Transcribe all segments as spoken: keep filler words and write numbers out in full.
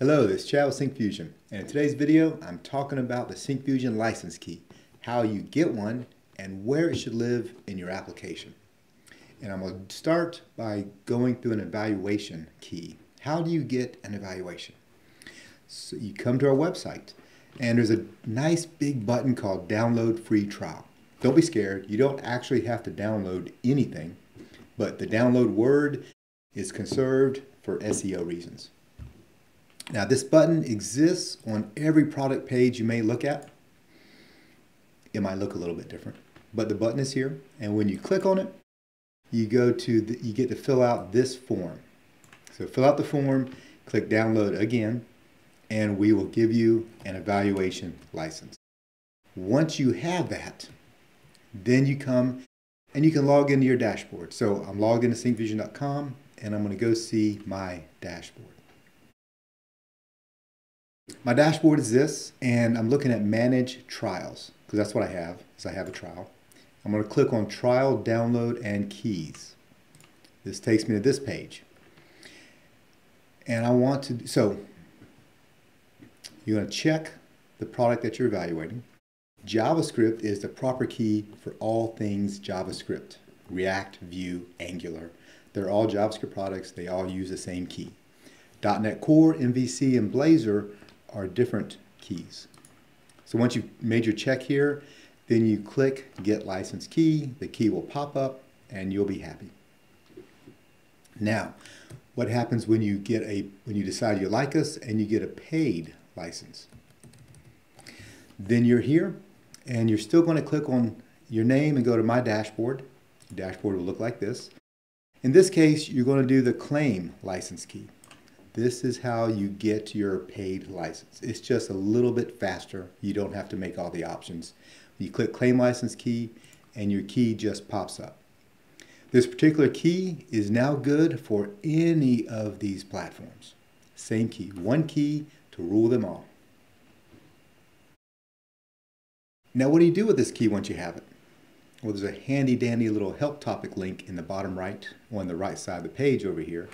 Hello, this is Chad with Syncfusion, and in today's video I'm talking about the Syncfusion license key, how you get one and where it should live in your application. And I'm going to start by going through an evaluation key. How do you get an evaluation? So you come to our website and there's a nice big button called download free trial. Don't be scared, you don't actually have to download anything, but the download word is conserved for S E O reasons. Now this button exists on every product page you may look at. It might look a little bit different, but the button is here, and when you click on it, you go to the, you get to fill out this form. So fill out the form, click download again, and we will give you an evaluation license. Once you have that, then you come and you can log into your dashboard. So I'm logged into syncfusion dot com and I'm going to go see my dashboard. My dashboard is this, and I'm looking at manage trials because that's what I have, is I have a trial. I'm going to click on trial, download, and keys. This takes me to this page. And I want to, so you're going to check the product that you're evaluating. JavaScript is the proper key for all things JavaScript. React, Vue, Angular. They're all JavaScript products. They all use the same key. .NET Core, M V C, and Blazor are different keys. So once you've made your check here, then you click Get License Key. The key will pop up and you'll be happy. Now, what happens when you get a when you decide you like us and you get a paid license? Then you're here and you're still going to click on your name and go to My Dashboard. Your dashboard will look like this. In this case, you're going to do the claim license key. This is how you get your paid license. It's just a little bit faster. You don't have to make all the options. You click claim license key and your key just pops up. This particular key is now good for any of these platforms. Same key, one key to rule them all. Now what do you do with this key once you have it? Well, there's a handy dandy little help topic link in the bottom right, on the right side of the page over here.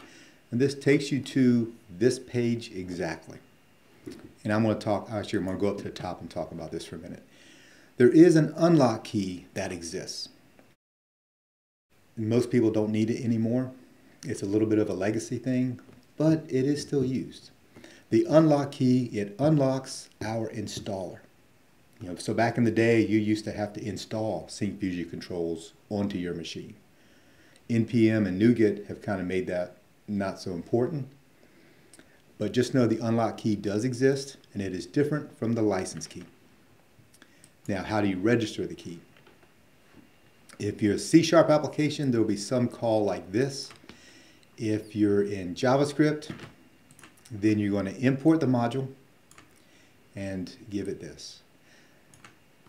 And this takes you to this page exactly. And I'm going to talk, actually I'm going to go up to the top and talk about this for a minute. There is an unlock key that exists. Most people don't need it anymore. It's a little bit of a legacy thing, but it is still used. The unlock key, it unlocks our installer. You know, so back in the day, you used to have to install Syncfusion controls onto your machine. N P M and NuGet have kind of made that not so important, but just know the unlock key does exist and it is different from the license key. Now, how do you register the key? If you're a C sharp application, there will be some call like this. If you're in JavaScript, then you're going to import the module and give it this.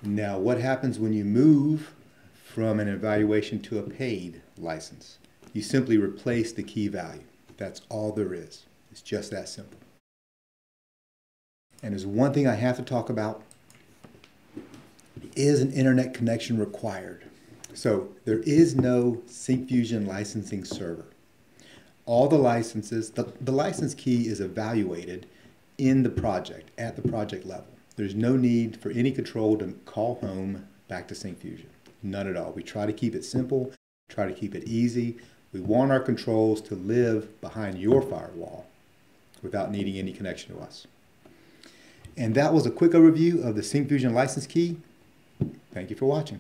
Now, what happens when you move from an evaluation to a paid license? You simply replace the key value. That's all there is. It's just that simple. And there's one thing I have to talk about. Is an internet connection required? So there is no Syncfusion licensing server. All the licenses, the, the license key is evaluated in the project, at the project level. There's no need for any control to call home back to Syncfusion. None at all. We try to keep it simple, try to keep it easy. We want our controls to live behind your firewall without needing any connection to us. And that was a quick overview of the Syncfusion license key. Thank you for watching.